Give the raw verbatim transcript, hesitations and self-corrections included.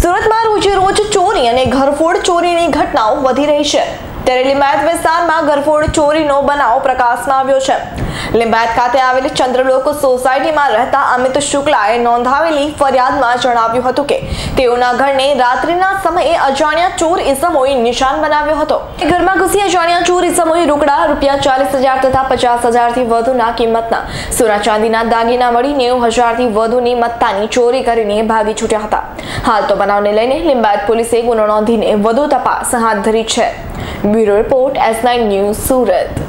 સુરતમાં રોજે રોજ ચોરી અને ઘરફોડ ચોરીની ઘટનાઓ વધી રહી છે। ત્યારે લિંબાયત વિસ્તારમાં ઘરફોડ ચોરીનો બનાવ પ્રકાશમાં આવ્યો છે। લિંબાયત ખાતે આવેલી ચંદ્રલોક સોસાયટીમાં રહેતા અમિત શુક્લાએ નોંધાવેલી ફરિયાદમાં જણાવ્યું હતું કે તેઓના ઘરને રાત્રિના સમયે અજાણ્યા ચોર ઇસમોએ નિશાન બનાવ્યો હતો। ઘરમાં ઘૂસી અજાણ્યા ચોર ઇસમોએ રોકડા રૂપિયા ચાલીસ હજાર તથા પચાસ હજારથી વધુના કિંમતના સોના ચાંદીના દાગીના મળી નેવું હજારથી વધુની મત્તાની ચોરી કરીને ભાગી છૂટ્યા હતા। હાલ તો બનાવને લઈને લિંબાયત પોલીસે ગુનો નોંધીને વધુ તપાસ હાથ ધરી છે। Bureau report S nine news Surat.